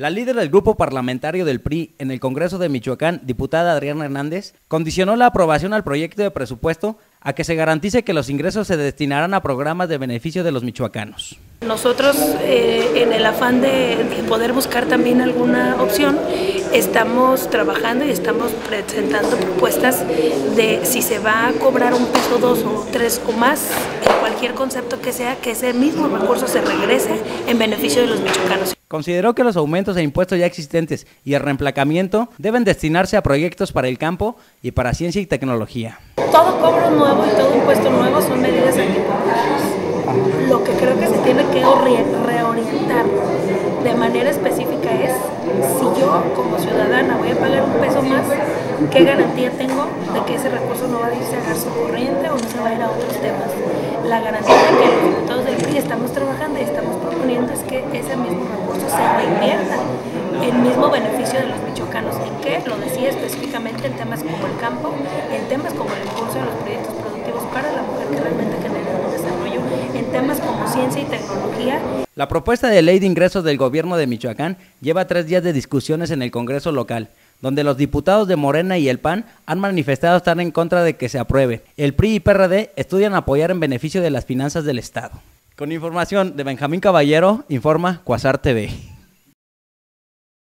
La líder del Grupo Parlamentario del PRI en el Congreso de Michoacán, diputada Adriana Hernández, condicionó la aprobación al proyecto de presupuesto a que se garantice que los ingresos se destinarán a programas de beneficio de los michoacanos. Nosotros, en el afán de poder buscar también alguna opción, estamos trabajando y estamos presentando propuestas de si se va a cobrar un peso, dos o tres o más, cualquier concepto que sea, que ese mismo recurso se regrese en beneficio de los michoacanos. Consideró que los aumentos e impuestos ya existentes y el reemplacamiento deben destinarse a proyectos para el campo y para ciencia y tecnología. Todo cobro nuevo y todo impuesto nuevo son medidas antipopulares. Lo que creo que se tiene que reorientar de manera específica es si yo como ciudadana voy a pagar un peso más, ¿qué garantía tengo de que ese recurso no va a irse a gasto corriente o no se va a ir a otros temas? La garantía de que los diputados del PRI estamos trabajando y estamos proponiendo es que ese mismo recurso se reinvierta en mismo beneficio de los michoacanos, y que lo decía específicamente en temas como el campo, en temas como el impulso de los proyectos productivos para la mujer que realmente genera un desarrollo, en temas como ciencia y tecnología. La propuesta de ley de ingresos del gobierno de Michoacán lleva 3 días de discusiones en el Congreso local, donde los diputados de Morena y el PAN han manifestado estar en contra de que se apruebe. El PRI y PRD estudian apoyar en beneficio de las finanzas del Estado. Con información de Benjamín Caballero, informa Cuasartv.